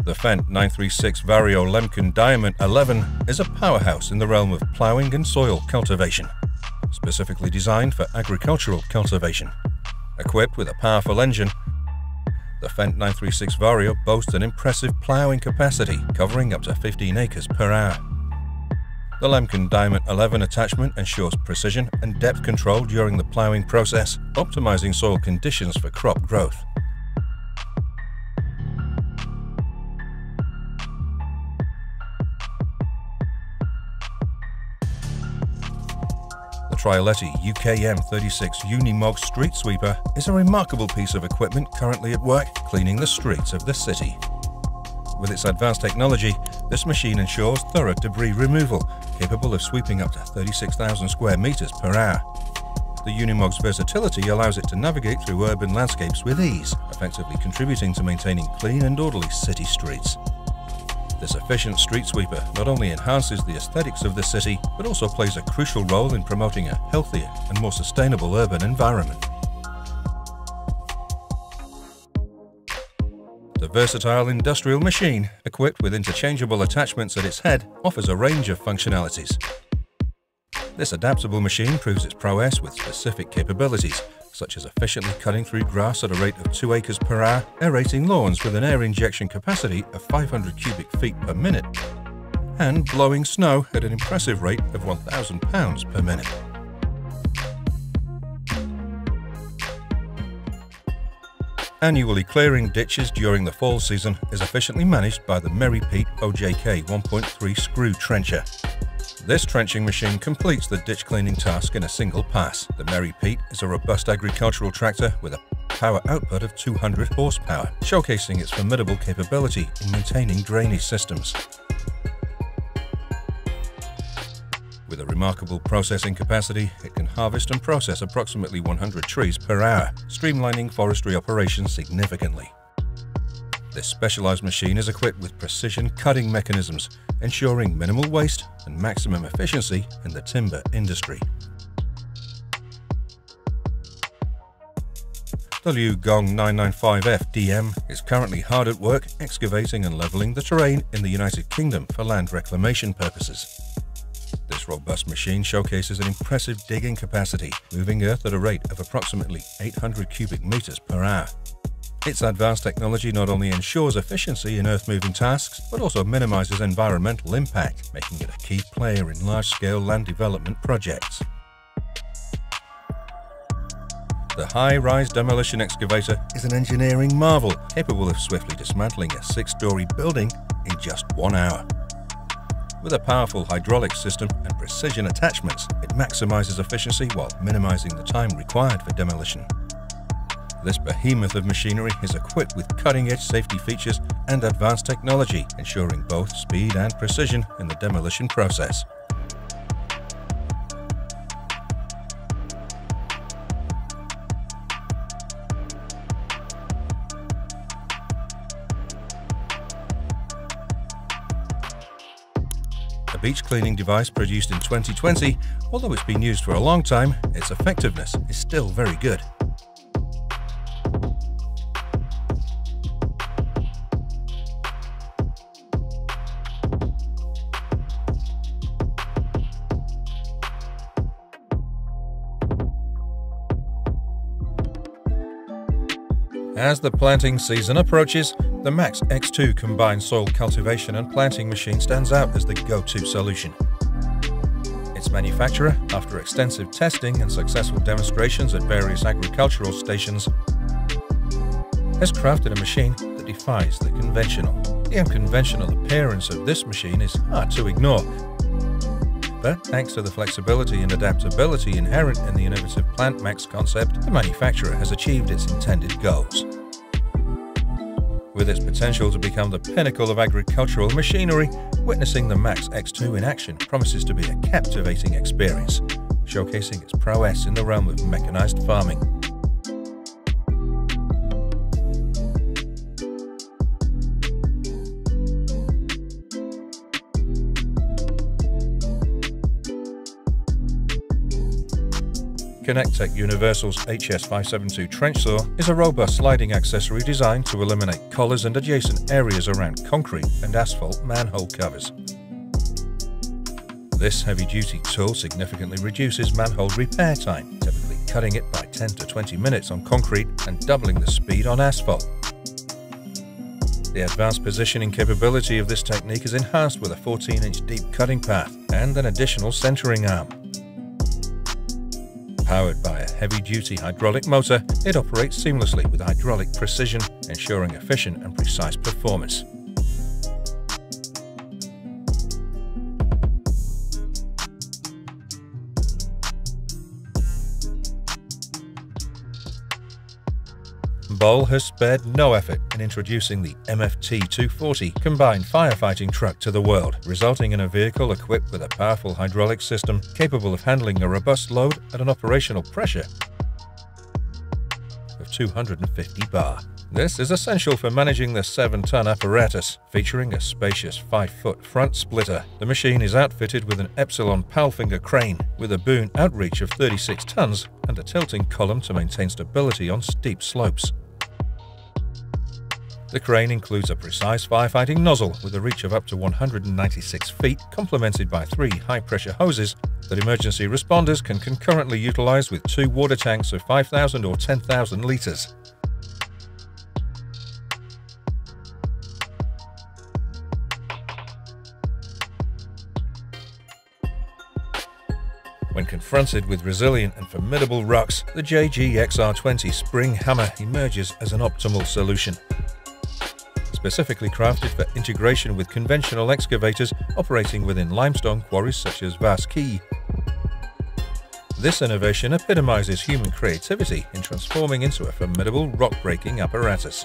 The Fendt nine three six Vario Lemken Diamond eleven is a powerhouse in the realm of ploughing and soil cultivation, specifically designed for agricultural cultivation. Equipped with a powerful engine, the Fendt nine three six Vario boasts an impressive ploughing capacity covering up to fifteen acres per hour. The Lemken Diamond eleven attachment ensures precision and depth control during the ploughing process, optimizing soil conditions for crop growth. The Trioletti U K M thirty-six Unimog Street Sweeper is a remarkable piece of equipment currently at work cleaning the streets of the city. With its advanced technology, this machine ensures thorough debris removal, capable of sweeping up to thirty-six thousand square meters per hour. The Unimog's versatility allows it to navigate through urban landscapes with ease, effectively contributing to maintaining clean and orderly city streets. This efficient street sweeper not only enhances the aesthetics of the city, but also plays a crucial role in promoting a healthier and more sustainable urban environment. The versatile industrial machine, equipped with interchangeable attachments at its head, offers a range of functionalities. This adaptable machine proves its prowess with specific capabilities, such as efficiently cutting through grass at a rate of two acres per hour, aerating lawns with an air injection capacity of five hundred cubic feet per minute, and blowing snow at an impressive rate of one thousand pounds per minute. Annually clearing ditches during the fall season is efficiently managed by the Merri-Pete O J K one point three screw trencher. This trenching machine completes the ditch cleaning task in a single pass. The Merri-Pete is a robust agricultural tractor with a power output of two hundred horsepower, showcasing its formidable capability in maintaining drainage systems. With a remarkable processing capacity, it can harvest and process approximately one hundred trees per hour, streamlining forestry operations significantly. This specialized machine is equipped with precision cutting mechanisms, ensuring minimal waste and maximum efficiency in the timber industry. The Liu Gong nine ninety-five F D M is currently hard at work excavating and leveling the terrain in the United Kingdom for land reclamation purposes. This robust machine showcases an impressive digging capacity, moving earth at a rate of approximately eight hundred cubic meters per hour. Its advanced technology not only ensures efficiency in earth-moving tasks, but also minimizes environmental impact, making it a key player in large-scale land development projects. The high-rise demolition excavator is an engineering marvel, capable of swiftly dismantling a six-story building in just one hour. With a powerful hydraulic system and precision attachments, it maximizes efficiency while minimizing the time required for demolition. This behemoth of machinery is equipped with cutting-edge safety features and advanced technology, ensuring both speed and precision in the demolition process. Beach cleaning device produced in twenty twenty, although it's been used for a long time, its effectiveness is still very good. As the planting season approaches, the Max X two combined soil cultivation and planting machine stands out as the go-to solution. Its manufacturer, after extensive testing and successful demonstrations at various agricultural stations, has crafted a machine that defies the conventional. The unconventional appearance of this machine is hard to ignore, but thanks to the flexibility and adaptability inherent in the innovative PlantMax concept, the manufacturer has achieved its intended goals. With its potential to become the pinnacle of agricultural machinery, witnessing the Max X two in action promises to be a captivating experience, showcasing its prowess in the realm of mechanized farming. Connectech Universal's H S five seven two trench saw is a robust sliding accessory designed to eliminate collars and adjacent areas around concrete and asphalt manhole covers. This heavy-duty tool significantly reduces manhole repair time, typically cutting it by ten to twenty minutes on concrete and doubling the speed on asphalt. The advanced positioning capability of this technique is enhanced with a fourteen inch deep cutting path and an additional centering arm. Powered by a heavy-duty hydraulic motor, it operates seamlessly with hydraulic precision, ensuring efficient and precise performance. Bol has spared no effort in introducing the M F T two forty combined firefighting truck to the world, resulting in a vehicle equipped with a powerful hydraulic system capable of handling a robust load at an operational pressure of two hundred fifty bar. This is essential for managing the seven ton apparatus, featuring a spacious five foot front splitter. The machine is outfitted with an Epsilon Palfinger crane with a boom outreach of thirty-six tons and a tilting column to maintain stability on steep slopes. The crane includes a precise firefighting nozzle with a reach of up to one hundred ninety-six feet, complemented by three high-pressure hoses that emergency responders can concurrently utilize with two water tanks of five thousand or ten thousand liters. When confronted with resilient and formidable rocks, the J G X R twenty spring hammer emerges as an optimal solution. Specifically crafted for integration with conventional excavators operating within limestone quarries such as Vaski. This innovation epitomizes human creativity in transforming into a formidable rock-breaking apparatus.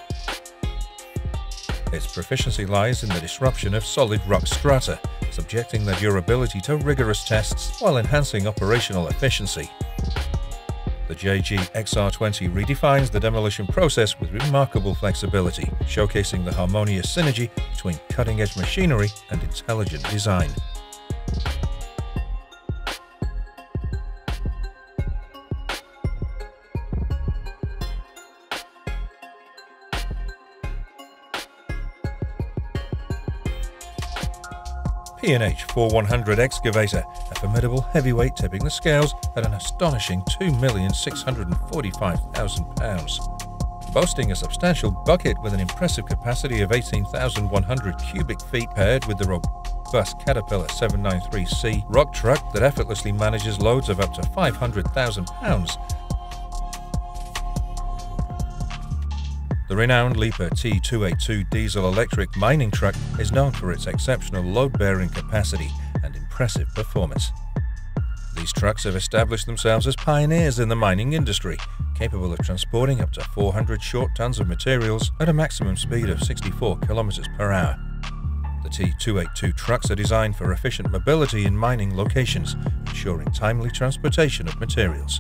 Its proficiency lies in the disruption of solid rock strata, subjecting their durability to rigorous tests while enhancing operational efficiency. The J G X R twenty redefines the demolition process with remarkable flexibility, showcasing the harmonious synergy between cutting-edge machinery and intelligent design. P and H forty-one hundred excavator, a formidable heavyweight tipping the scales at an astonishing two million six hundred forty-five thousand pounds. Boasting a substantial bucket with an impressive capacity of eighteen thousand one hundred cubic feet, paired with the robust Caterpillar seven ninety-three C rock truck that effortlessly manages loads of up to five hundred thousand pounds, the renowned Liebherr T two eighty-two diesel-electric mining truck is known for its exceptional load-bearing capacity and impressive performance. These trucks have established themselves as pioneers in the mining industry, capable of transporting up to four hundred short tons of materials at a maximum speed of sixty-four kilometers per hour. The T two eighty-two trucks are designed for efficient mobility in mining locations, ensuring timely transportation of materials.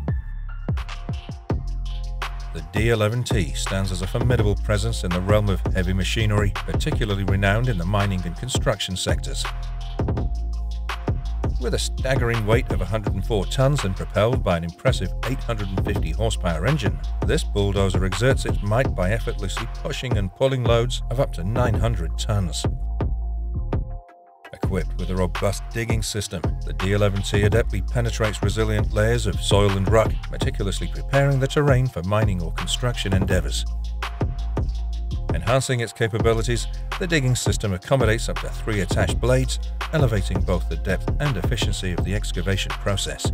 The D eleven T stands as a formidable presence in the realm of heavy machinery, particularly renowned in the mining and construction sectors. With a staggering weight of one hundred four tons and propelled by an impressive eight hundred fifty horsepower engine, this bulldozer exerts its might by effortlessly pushing and pulling loads of up to nine hundred tons. Equipped with a robust digging system, the D eleven T adeptly penetrates resilient layers of soil and rock, meticulously preparing the terrain for mining or construction endeavors. Enhancing its capabilities, the digging system accommodates up to three attached blades, elevating both the depth and efficiency of the excavation process.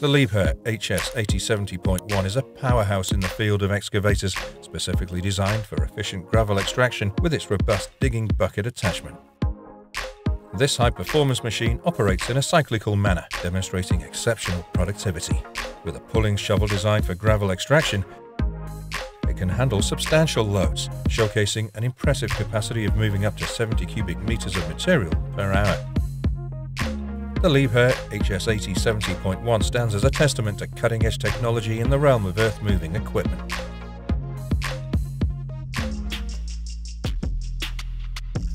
The Liebherr H S eighty seventy point one is a powerhouse in the field of excavators, specifically designed for efficient gravel extraction with its robust digging bucket attachment. This high-performance machine operates in a cyclical manner, demonstrating exceptional productivity. With a pulling shovel designed for gravel extraction, it can handle substantial loads, showcasing an impressive capacity of moving up to seventy cubic meters of material per hour. The Liebherr H S eighty seventy point one stands as a testament to cutting-edge technology in the realm of earth-moving equipment.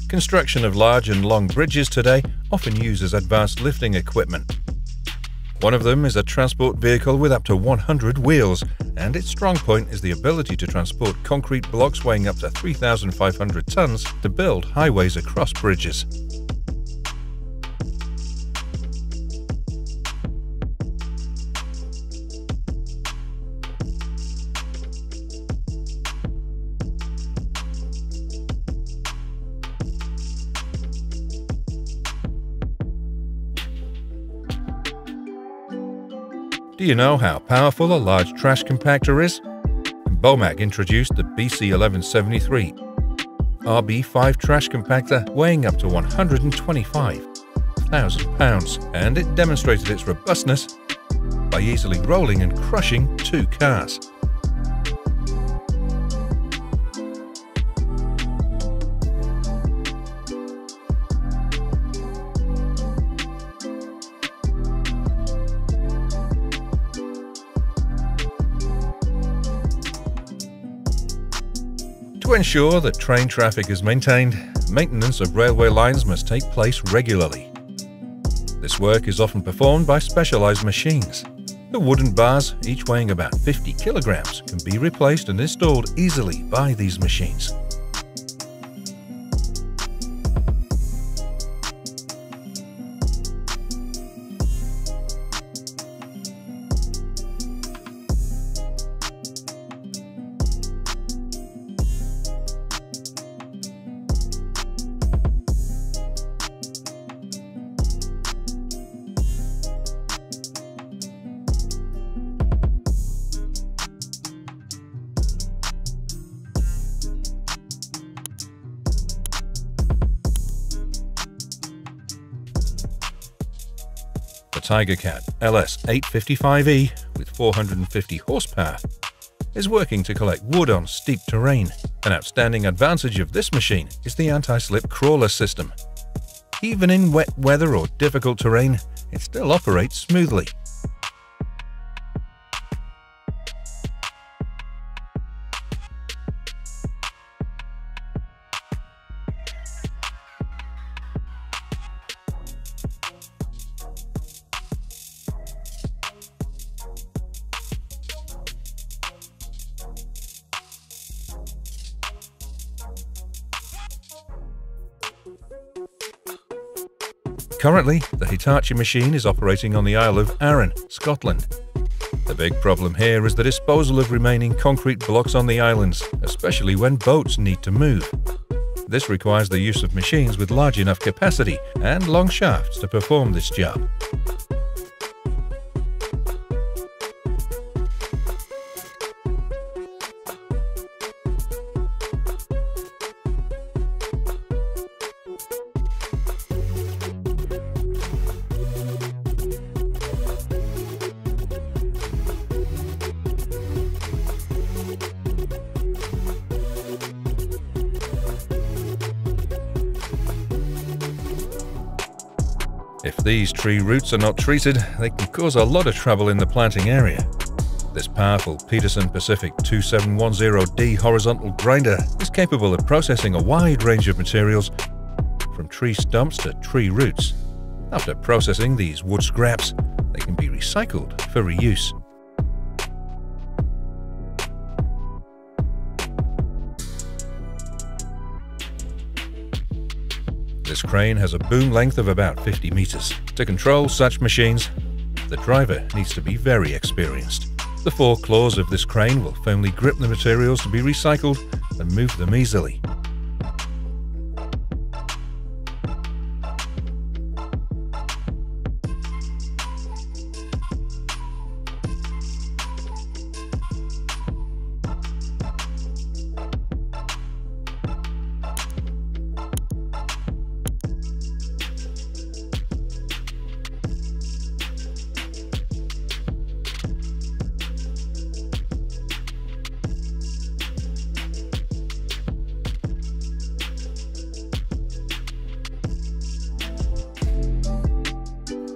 Construction of large and long bridges today often uses advanced lifting equipment. One of them is a transport vehicle with up to one hundred wheels, and its strong point is the ability to transport concrete blocks weighing up to three thousand five hundred tons to build highways across bridges. Do you know how powerful a large trash compactor is? BOMAG introduced the B C eleven seventy-three R B five trash compactor, weighing up to one hundred twenty-five thousand pounds, and it demonstrated its robustness by easily rolling and crushing two cars. To ensure that train traffic is maintained, maintenance of railway lines must take place regularly. This work is often performed by specialized machines. The wooden bars, each weighing about fifty kilograms, can be replaced and installed easily by these machines. Tiger Cat L S eight fifty-five E with four hundred fifty horsepower is working to collect wood on steep terrain. An outstanding advantage of this machine is the anti-slip crawler system. Even in wet weather or difficult terrain, it still operates smoothly. Currently, the Hitachi machine is operating on the Isle of Arran, Scotland. The big problem here is the disposal of remaining concrete blocks on the islands, especially when boats need to move. This requires the use of machines with large enough capacity and long shafts to perform this job. If these tree roots are not treated, they can cause a lot of trouble in the planting area. This powerful Peterson Pacific two seven one zero D horizontal grinder is capable of processing a wide range of materials, from tree stumps to tree roots. After processing these wood scraps, they can be recycled for reuse. This crane has a boom length of about fifty meters. To control such machines, the driver needs to be very experienced. The four claws of this crane will firmly grip the materials to be recycled and move them easily.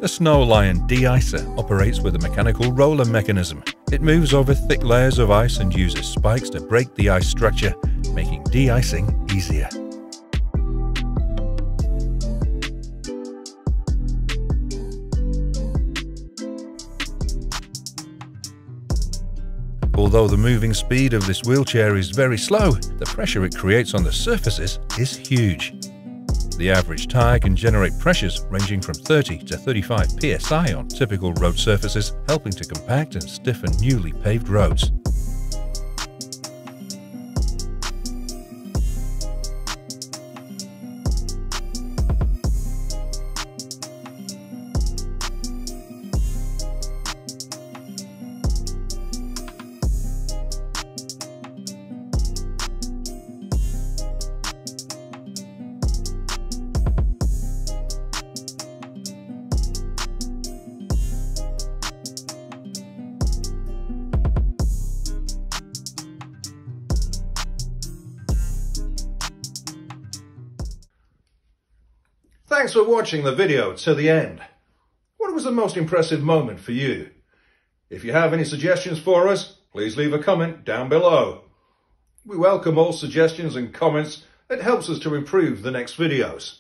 The Snow Lion de-icer operates with a mechanical roller mechanism. It moves over thick layers of ice and uses spikes to break the ice structure, making de-icing easier. Although the moving speed of this wheelchair is very slow, the pressure it creates on the surfaces is huge. The average tyre can generate pressures ranging from thirty to thirty-five P S I on typical road surfaces, helping to compact and stiffen newly paved roads. Thanks for watching the video to the end. What was the most impressive moment for you? If you have any suggestions for us, please leave a comment down below. We welcome all suggestions and comments. It helps us to improve the next videos.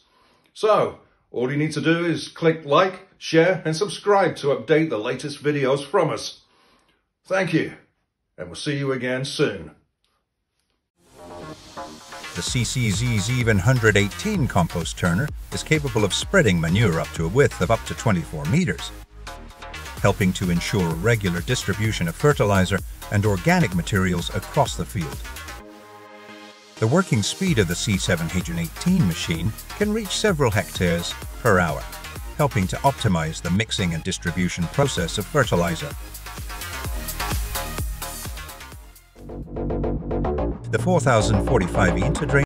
So, all you need to do is click like, share and subscribe to update the latest videos from us. Thank you, and we'll see you again soon. The C C Z Zeven one hundred eighteen compost turner is capable of spreading manure up to a width of up to twenty-four meters, helping to ensure a regular distribution of fertilizer and organic materials across the field. The working speed of the C seven eighteen machine can reach several hectares per hour, helping to optimize the mixing and distribution process of fertilizer. The four thousand forty-five interdrain